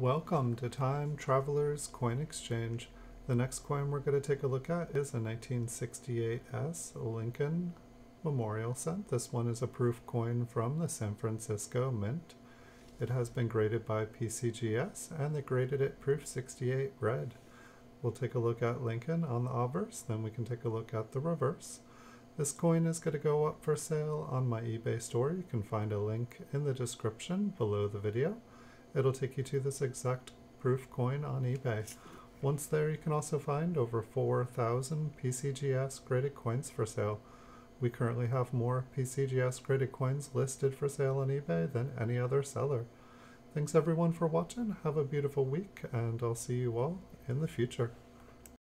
Welcome to Time Travelers Coin Exchange. The next coin we're going to take a look at is a 1968 Lincoln Memorial cent. This one is a proof coin from the San Francisco Mint. It has been graded by PCGS, and they graded it proof 68 red. We'll take a look at Lincoln on the obverse, then we can take a look at the reverse. This coin is going to go up for sale on my eBay store. You can find a link in the description below the video. It'll take you to this exact proof coin on eBay. Once there, you can also find over 4,000 PCGS graded coins for sale. We currently have more PCGS graded coins listed for sale on eBay than any other seller. Thanks everyone for watching, have a beautiful week, and I'll see you all in the future.